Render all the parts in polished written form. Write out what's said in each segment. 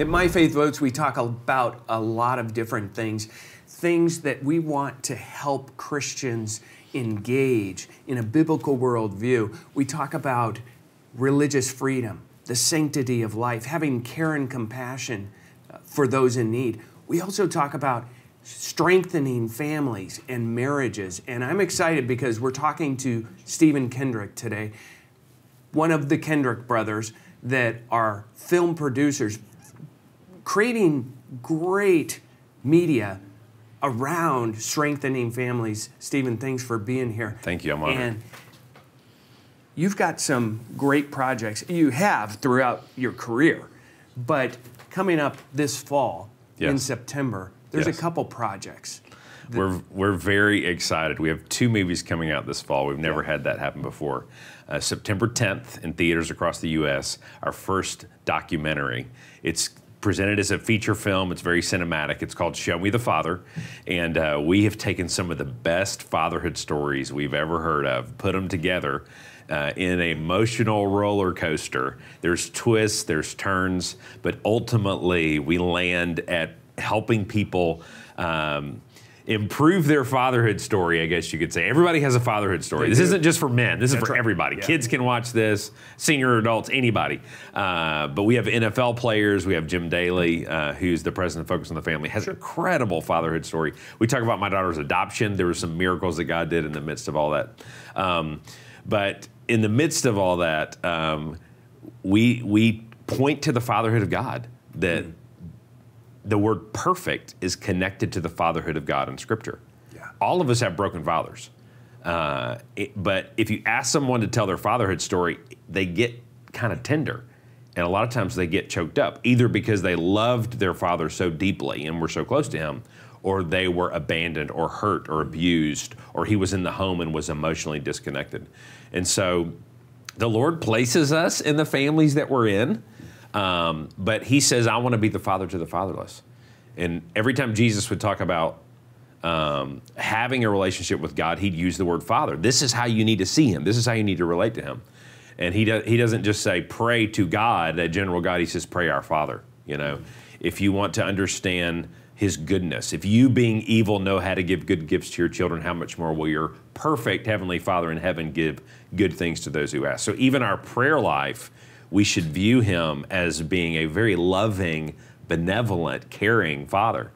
At My Faith Votes, we talk about a lot of different things, things that we want to help Christians engage in a biblical worldview. We talk about religious freedom, the sanctity of life, having care and compassion for those in need. We also talk about strengthening families and marriages. And I'm excited because we're talking to Stephen Kendrick today, one of the Kendrick brothers that are film producers, creating great media around strengthening families. Stephen, thanks for being here. Thank you, I'm honored. And you've got some great projects you have throughout your career, but coming up this fall, yes, in September, there's yes, a couple projects. We're very excited. We have two movies coming out this fall. We've never had that happen before. September 10th in theaters across the U.S., our first documentary. It's presented as a feature film. It's very cinematic. It's called Show Me the Father. And we have taken some of the best fatherhood stories we've ever heard of, put them together in an emotional roller coaster. There's twists, there's turns, but ultimately we land at helping people improve their fatherhood story, I guess you could say. Everybody has a fatherhood story. This isn't just for men. This is for everybody. Yeah. Kids can watch this, senior adults, anybody. But we have NFL players. We have Jim Daly, who's the president of Focus on the Family, has an incredible fatherhood story. We talk about my daughter's adoption. There were some miracles that God did in the midst of all that. But in the midst of all that, we point to the fatherhood of God, that the word perfect is connected to the fatherhood of God in Scripture. Yeah. All of us have broken fathers. But if you ask someone to tell their fatherhood story, they get kind of tender. And a lot of times they get choked up, either because they loved their father so deeply and were so close to him, or they were abandoned or hurt or abused, or he was in the home and was emotionally disconnected. And so the Lord places us in the families that we're in. But he says, I want to be the father to the fatherless. And every time Jesus would talk about having a relationship with God, he'd use the word father. This is how you need to see him. This is how you need to relate to him. And he doesn't just say, pray to God, that general God. He says, pray our Father. You know, if you want to understand his goodness, if you being evil know how to give good gifts to your children, how much more will your perfect heavenly Father in heaven give good things to those who ask? So even our prayer life, we should view him as being a very loving, benevolent, caring father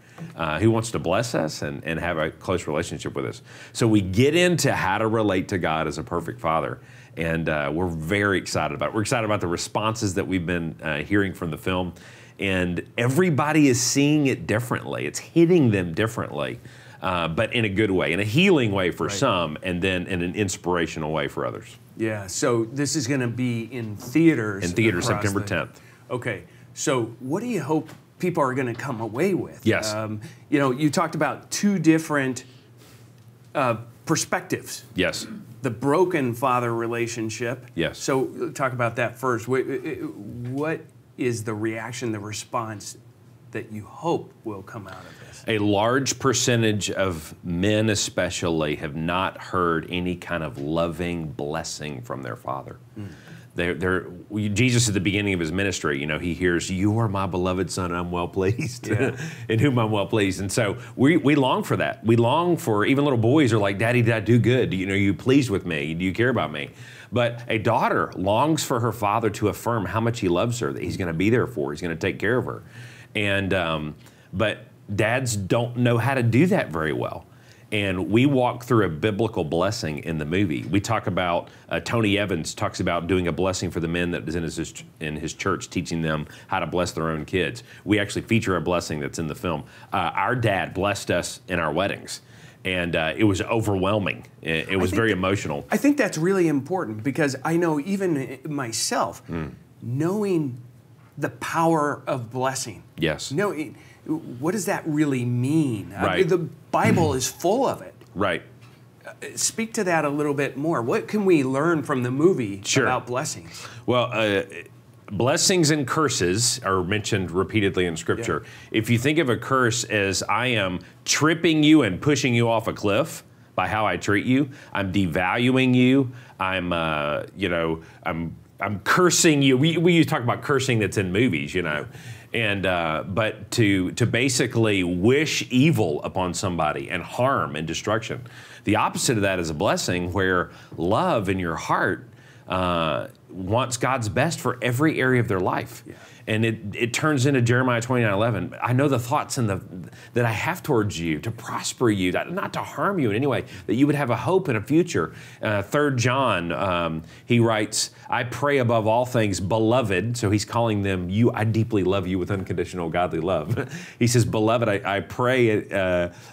who wants to bless us and have a close relationship with us. So we get into how to relate to God as a perfect father, and we're very excited about it. We're excited about the responses that we've been hearing from the film, and everybody is seeing it differently. It's hitting them differently, but in a good way, in a healing way for some, and then in an inspirational way for others. Yeah, so this is going to be in theaters. In theaters, September 10th. Okay, so what do you hope people are going to come away with? Yes. You know, you talked about two different perspectives. Yes. The broken father relationship. Yes. So talk about that first. What is the reaction, the response that you hope will come out of this? A large percentage of men especially have not heard any kind of loving blessing from their father. Jesus at the beginning of his ministry, you know, he hears, you are my beloved son, I'm well pleased, in whom I'm well pleased. And so we long for that. We long for, even little boys are like, Daddy, did I do good? You know, are you pleased with me? Do you care about me? But a daughter longs for her father to affirm how much he loves her, that he's gonna be there for her, he's gonna take care of her. And, but dads don't know how to do that very well. And we walk through a biblical blessing in the movie. We talk about, Tony Evans talks about doing a blessing for the men that is in his church, teaching them how to bless their own kids. We actually feature a blessing that's in the film. Our dad blessed us in our weddings. And it was overwhelming. It was very emotional. I think that's really important because I know even myself, knowing the power of blessing. Yes. No, what does that really mean? Right. I mean, the Bible is full of it. Right. Speak to that a little bit more. What can we learn from the movie about blessings? Well, blessings and curses are mentioned repeatedly in Scripture. Yeah. If you think of a curse as I am tripping you and pushing you off a cliff by how I treat you, I'm devaluing you, I'm, I'm cursing you. We used to talk about cursing that's in movies, you know. And but to basically wish evil upon somebody and harm and destruction, the opposite of that is a blessing, where love in your heart wants God's best for every area of their life. Yeah. And it turns into Jeremiah 29:11. I know the thoughts and that I have towards you, to prosper you, not to harm you in any way, that you would have a hope and a future. 3 John, he writes, I pray above all things, beloved. So he's calling them, I deeply love you with unconditional godly love. He says, beloved, I pray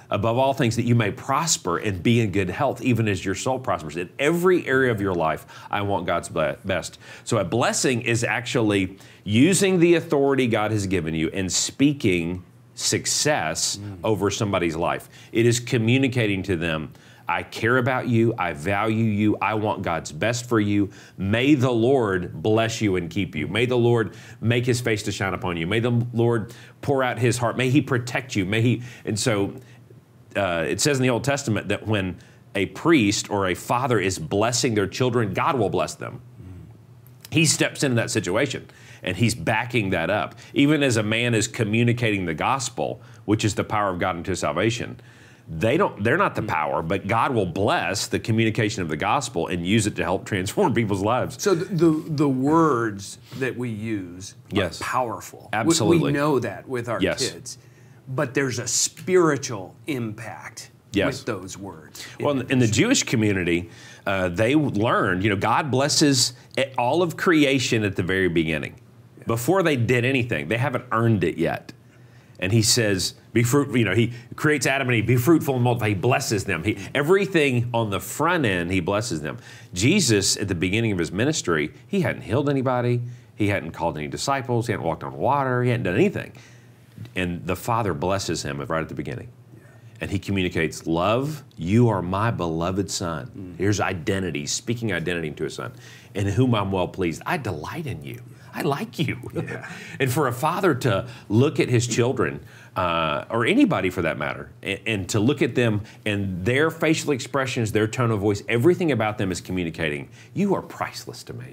above all things that you may prosper and be in good health, even as your soul prospers. In every area of your life, I want God's best. So a blessing is actually using the authority God has given you and speaking success over somebody's life. It is communicating to them, I care about you, I value you, I want God's best for you. May the Lord bless you and keep you. May the Lord make his face to shine upon you. May the Lord pour out his heart. May he protect you. May he, and so it says in the Old Testament that when a priest or a father is blessing their children, God will bless them. He steps into that situation and he's backing that up. Even as a man is communicating the gospel, which is the power of God unto salvation, they're not the power, but God will bless the communication of the gospel and use it to help transform people's lives. So the words that we use are powerful. Absolutely. We know that with our kids, but there's a spiritual impact with those words. Well, in the Jewish community, they learned, God blesses all of creation at the very beginning. Yeah. Before they did anything, they haven't earned it yet. And he says, be fruitful, he creates Adam and Eve, be fruitful and multiply, he blesses them. Everything on the front end, he blesses them. Jesus, at the beginning of his ministry, he hadn't healed anybody, he hadn't called any disciples, he hadn't walked on water, he hadn't done anything. And the Father blesses him right at the beginning. And he communicates love, you are my beloved son. Here's identity, speaking identity to his son. In whom I'm well pleased, I delight in you. I like you. Yeah. And for a father to look at his children, or anybody for that matter, and to look at them and their facial expressions, their tone of voice, everything about them is communicating, you are priceless to me.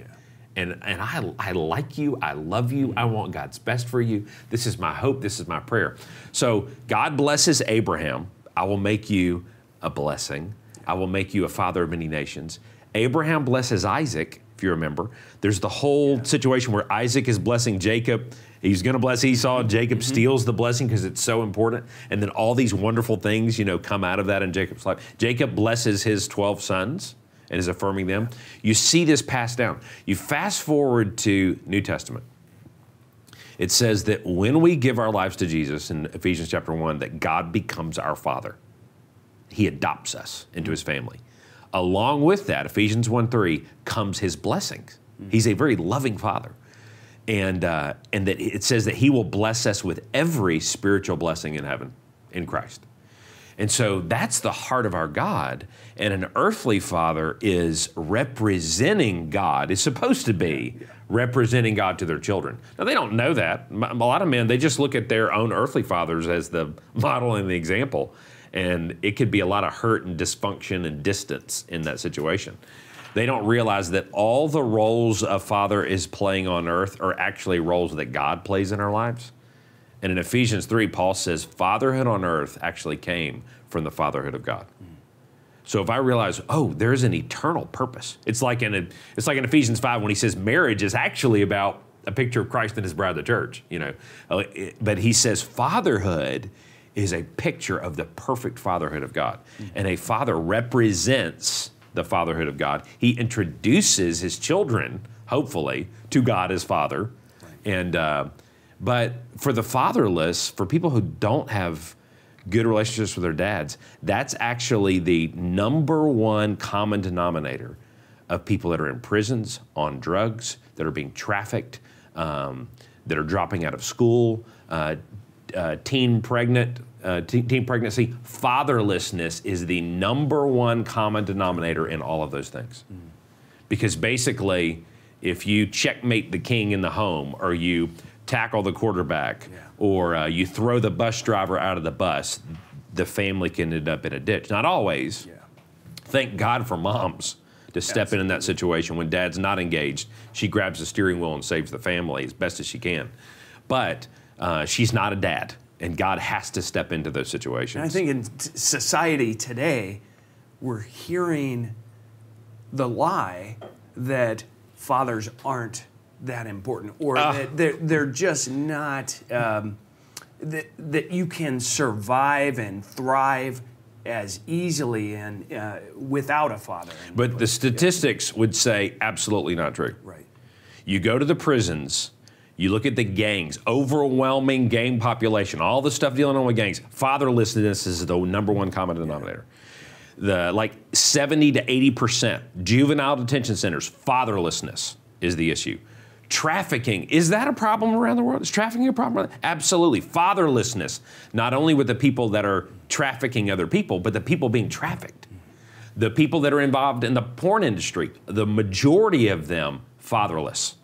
Yeah. And I like you, I love you, I want God's best for you. This is my hope, this is my prayer. So God blesses Abraham. I will make you a blessing. I will make you a father of many nations. Abraham blesses Isaac, if you remember. There's the whole situation where Isaac is blessing Jacob. He's gonna bless Esau, and Jacob steals the blessing because it's so important. And then all these wonderful things, come out of that in Jacob's life. Jacob blesses his 12 sons and is affirming them. You see this passed down. You fast forward to New Testament. It says that when we give our lives to Jesus in Ephesians chapter 1, that God becomes our Father. He adopts us into his family. Along with that, Ephesians 1:3, comes his blessings. He's a very loving Father. And that it says that he will bless us with every spiritual blessing in heaven in Christ. And so that's the heart of our God. And an earthly father is representing God, is supposed to be representing God to their children. Now they don't know that. A lot of men, they just look at their own earthly fathers as the model and the example. And it could be a lot of hurt and dysfunction and distance in that situation. They don't realize that all the roles a father is playing on earth are actually roles that God plays in our lives. And in Ephesians 3, Paul says, fatherhood on earth actually came from the fatherhood of God. So if I realize, oh, there's an eternal purpose. It's like in Ephesians 5 when he says marriage is actually about a picture of Christ and his bride, the church. But he says fatherhood is a picture of the perfect fatherhood of God. And a father represents the fatherhood of God. He introduces his children, hopefully, to God as Father. But for the fatherless, for people who don't have good relationships with their dads, that's actually the #1 common denominator of people that are in prisons, on drugs, that are being trafficked, that are dropping out of school, teen pregnancy. Fatherlessness is the #1 common denominator in all of those things. Because basically, if you checkmate the king in the home, or you tackle the quarterback, or you throw the bus driver out of the bus, the family can end up in a ditch. Not always. Thank God for moms to step in that situation. When dad's not engaged, she grabs the steering wheel and saves the family as best as she can. But she's not a dad, and God has to step into those situations. And I think in society today, we're hearing the lie that fathers aren't that important, or that they're just not, that you can survive and thrive as easily and without a father. But the statistics would say absolutely not true. Right. You go to the prisons, you look at the gangs, overwhelming gang population, all the stuff dealing with gangs, fatherlessness is the #1 common denominator. Yeah. The like 70 to 80% juvenile detention centers, fatherlessness is the issue. Trafficking, is that a problem around the world? Is trafficking a problem? Absolutely. Fatherlessness, not only with the people that are trafficking other people, but the people being trafficked. The people that are involved in the porn industry, the majority of them fatherless.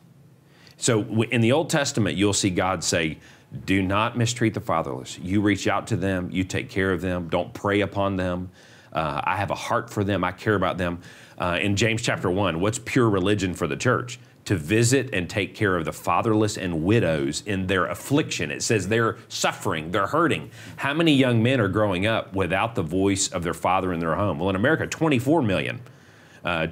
So in the Old Testament, you'll see God say, do not mistreat the fatherless. You reach out to them, you take care of them, don't prey upon them. I have a heart for them, I care about them. In James chapter 1, what's pure religion for the church? To visit and take care of the fatherless and widows in their affliction. It says they're suffering, they're hurting. How many young men are growing up without the voice of their father in their home? Well, in America, 24 million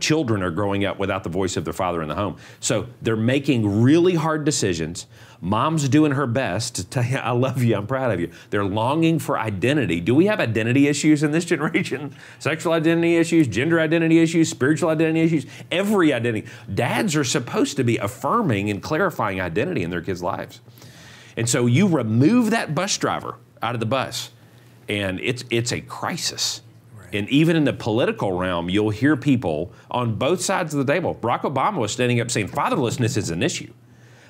children are growing up without the voice of their father in the home. So they're making really hard decisions. Mom's doing her best to tell you, I love you, I'm proud of you. They're longing for identity. Do we have identity issues in this generation? Sexual identity issues, gender identity issues, spiritual identity issues, every identity. Dads are supposed to be affirming and clarifying identity in their kids' lives. And so you remove that bus driver out of the bus, and it's a crisis. Right. And even in the political realm, you'll hear people on both sides of the table. Barack Obama was standing up saying fatherlessness is an issue.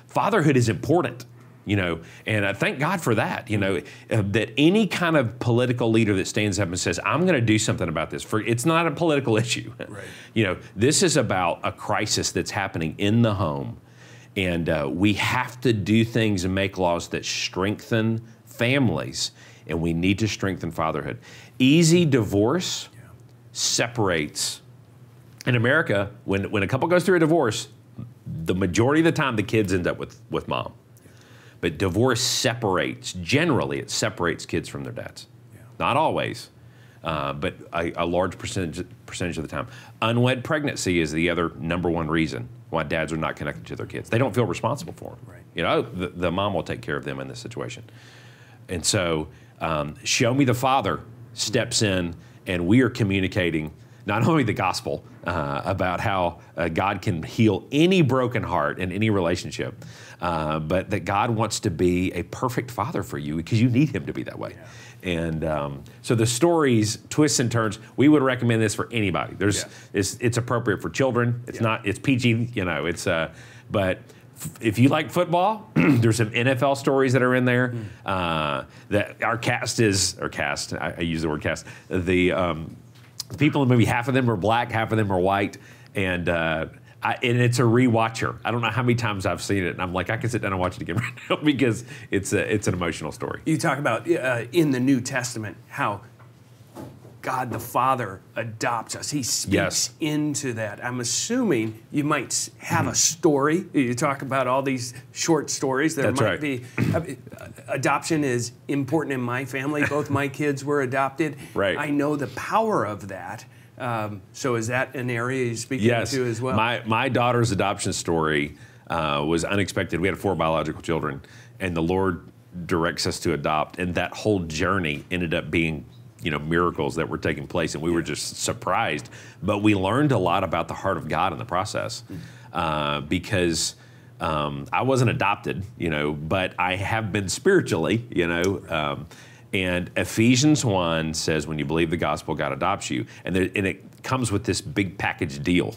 Fatherhood is important, you know, and I thank God for that, you know, that any kind of political leader that stands up and says, I'm going to do something about this, it's not a political issue. Right. You know, this is about a crisis that's happening in the home, and we have to do things and make laws that strengthen families, and we need to strengthen fatherhood. Easy divorce separates. In America, when a couple goes through a divorce, the majority of the time the kids end up with mom. Yeah. But divorce separates, generally it separates kids from their dads. Yeah. Not always, but a large percentage of the time. Unwed pregnancy is the other #1 reason why dads are not connected to their kids. They don't feel responsible for them. Right. You know, the mom will take care of them in this situation. And so, Show Me the Father steps in, and we are communicating not only the gospel about how God can heal any broken heart in any relationship, but that God wants to be a perfect father for you because you need him to be that way. Yeah. And so the stories, twists and turns, we would recommend this for anybody. There's, it's appropriate for children. It's not, it's PG, you know, it's, but if you like football, there's some NFL stories that are in there. That our cast, I use the word cast, the people in the movie, half of them are black, half of them are white, and it's a rewatcher. I don't know how many times I've seen it, and I'm like, I can sit down and watch it again right now because it's an emotional story. You talk about in the New Testament how God the Father adopts us. He speaks into that. I'm assuming you might have a story. You talk about all these short stories. There might be. Adoption is important in my family. Both my kids were adopted. Right. I know the power of that. So is that an area you speak to as well? My daughter's adoption story was unexpected. We had 4 biological children, and the Lord directs us to adopt, and that whole journey ended up being, you know, miracles that were taking place, and we were just surprised. But we learned a lot about the heart of God in the process, because I wasn't adopted, you know, but I have been spiritually, you know. And Ephesians 1 says, when you believe the gospel, God adopts you. And it comes with this big package deal.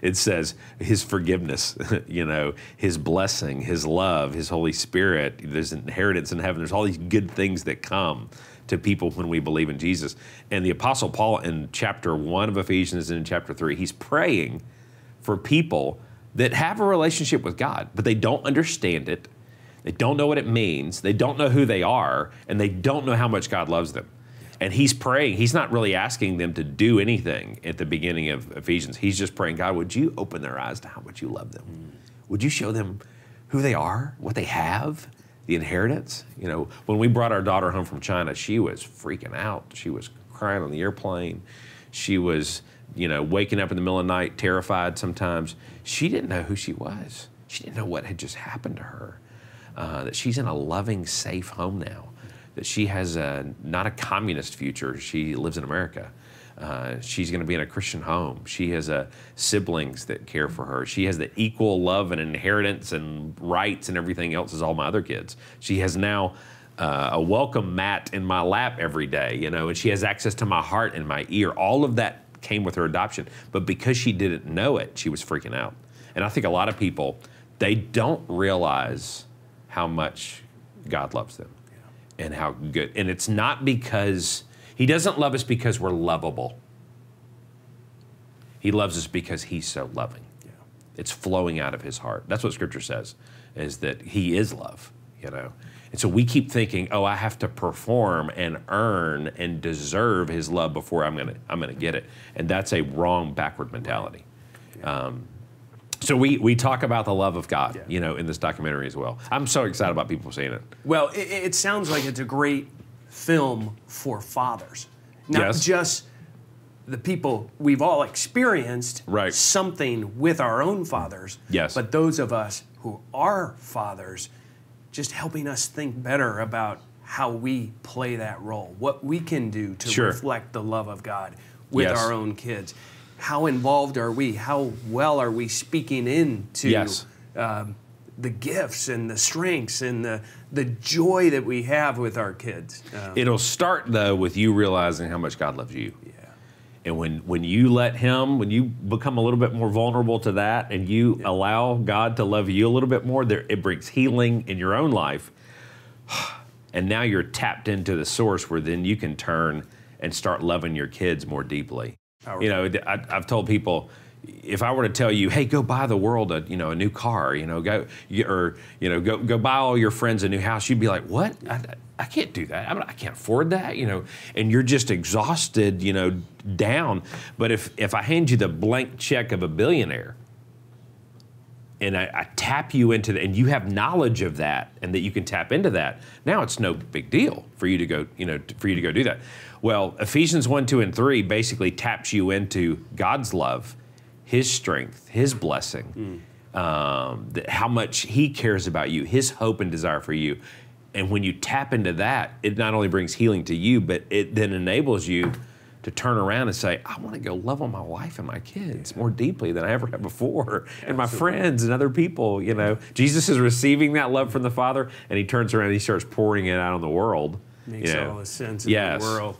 It says his forgiveness, you know, his blessing, his love, his Holy Spirit, there's an inheritance in heaven. There's all these good things that come to people when we believe in Jesus. And the Apostle Paul in chapter 1 of Ephesians and in chapter 3, he's praying for people that have a relationship with God, but they don't understand it, they don't know what it means, they don't know who they are, and they don't know how much God loves them. And he's praying, he's not really asking them to do anything at the beginning of Ephesians. He's just praying, God, would you open their eyes to how much you love them? Would you show them who they are, what they have? the inheritance. You know, when we brought our daughter home from China, she was freaking out. She was crying on the airplane. She was, you know, waking up in the middle of the night, terrified sometimes. She didn't know who she was. She didn't know what had just happened to her. That she's in a loving, safe home now. That she has a, not a communist future. She lives in America. She's going to be in a Christian home. She has siblings that care for her. She has the equal love and inheritance and rights and everything else as all my other kids. She has now a welcome mat in my lap every day, you know, and she has access to my heart and my ear. All of that came with her adoption, but because she didn't know it, she was freaking out. And I think a lot of people, they don't realize how much God loves them and how good. And it's not because He doesn't love us because we're lovable. He loves us because He's so loving. Yeah. It's flowing out of His heart. That's what Scripture says, is that He is love, you know? And so we keep thinking, oh, I have to perform and earn and deserve His love before I'm gonna get it. And that's a wrong backward mentality. Yeah. So we talk about the love of God, yeah, you know, in this documentary as well. I'm so excited about people seeing it. Well, it sounds like it's a great film for fathers, not yes, just the people we've all experienced right, something with our own fathers, yes, but those of us who are fathers, just helping us think better about how we play that role, what we can do to sure, reflect the love of God with yes, our own kids. How involved are we? How well are we speaking into yes, the gifts and the strengths and the joy that we have with our kids. It'll start though with you realizing how much God loves you. Yeah. And when you let Him, when you become a little bit more vulnerable to that and you yeah, allow God to love you a little bit more, there, it brings healing in your own life. And now you're tapped into the source where then you can turn and start loving your kids more deeply. Powerful. You know, I've told people, if I were to tell you, hey, go buy the world a, you know, a new car, you know, go, or, you know, go buy all your friends a new house, you'd be like, what? I can't do that. I can't afford that, you know, and you're just exhausted, you know, down. But if I hand you the blank check of a billionaire and I tap you into that, and you have knowledge of that and that you can tap into that, now it's no big deal for you to go, you know, for you to go do that. Well, Ephesians 1, 2, and 3 basically taps you into God's love, His strength, His blessing, how much He cares about you, His hope and desire for you. And when you tap into that, it not only brings healing to you, but it then enables you to turn around and say, I want to go love on my wife and my kids yeah, more deeply than I ever have before, yeah, and my absolutely, friends and other people, you know. Jesus is receiving that love from the Father, and He turns around and He starts pouring it out on the world. Makes all the sense in yes, the world.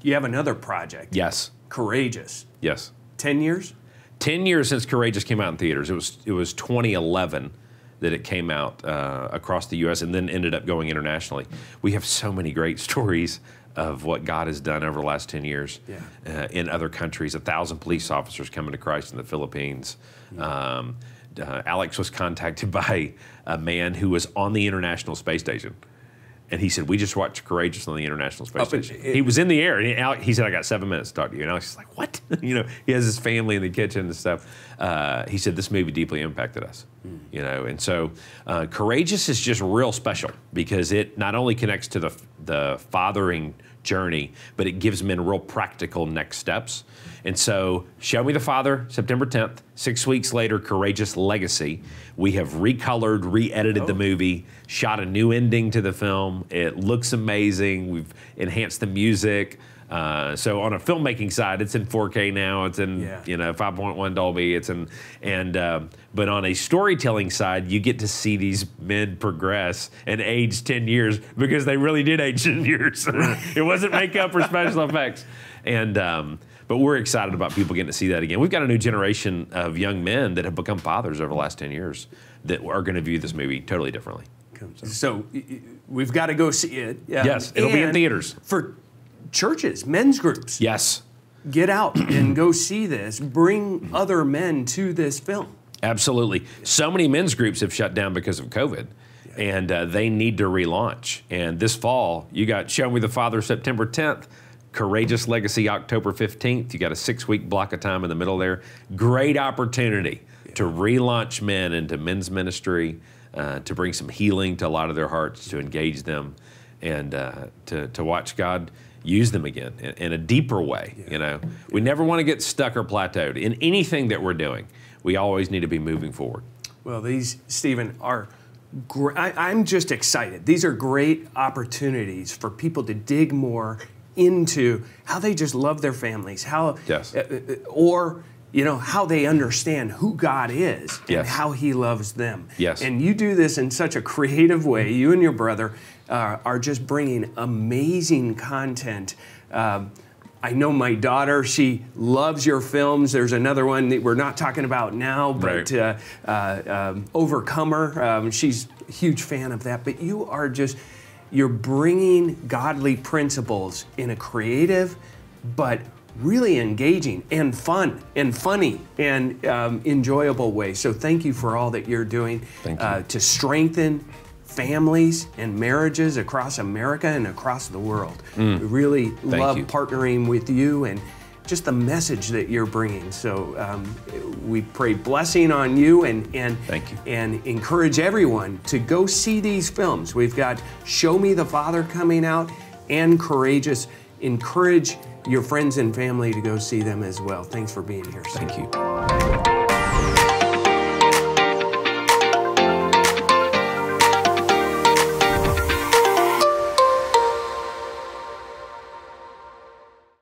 You have another project. Yes. Courageous. Yes. 10 years? 10 years since Courageous came out in theaters. It was 2011 that it came out across the U.S. and then ended up going internationally. We have so many great stories of what God has done over the last 10 years yeah, in other countries. 1,000 police officers coming to Christ in the Philippines. Yeah. Alex was contacted by a man who was on the International Space Station. And he said, we just watched Courageous on the International Space Station. He was in the air, and he said, I got 7 minutes to talk to you. And Alex is like, what? You know, he has his family in the kitchen and stuff. He said, this movie deeply impacted us, you know? And so Courageous is just real special because it not only connects to the fathering journey, but it gives men real practical next steps. And so Show Me the Father, September 10th, 6 weeks later, Courageous Legacy. We have recolored, re-edited the movie, shot a new ending to the film. It looks amazing. We've enhanced the music. So on a filmmaking side, it's in 4K now. It's in yeah, you know, 5.1 Dolby. It's in but on a storytelling side, you get to see these men progress and age 10 years because they really did age 10 years. It wasn't makeup or special effects. And but we're excited about people getting to see that again. We've got a new generation of young men that have become fathers over the last 10 years that are going to view this movie totally differently. So we've got to go see it. Yes, it'll be in theaters. For churches, men's groups. Yes. Get out and go see this. Bring other men to this film. Absolutely. So many men's groups have shut down because of COVID, yeah, and they need to relaunch. And this fall, you got Show Me the Father September 10th, Courageous Legacy October 15th. You got a 6-week block of time in the middle there. Great opportunity yeah, to relaunch men into men's ministry. to bring some healing to a lot of their hearts, to engage them, and to watch God use them again in a deeper way. Yeah. You know, we never want to get stuck or plateaued in anything that we're doing. We always need to be moving forward. Well, these, Stephen, are great. I'm just excited. These are great opportunities for people to dig more into how they just love their families, how, yes, or you know, how they understand who God is and, yes, how He loves them. Yes. And you do this in such a creative way. You and your brother are just bringing amazing content. I know my daughter, she loves your films. There's another one that we're not talking about now, but right, Overcomer, she's a huge fan of that. But you are just, you're bringing godly principles in a creative, but really engaging and fun and funny and enjoyable way. So thank you for all that you're doing to strengthen families and marriages across America and across the world. We really love partnering with you and just the message that you're bringing. So we pray blessing on you and encourage everyone to go see these films. We've got Show Me the Father coming out and Courageous. Encourage your friends and family to go see them as well. Thanks for being here. Thank you.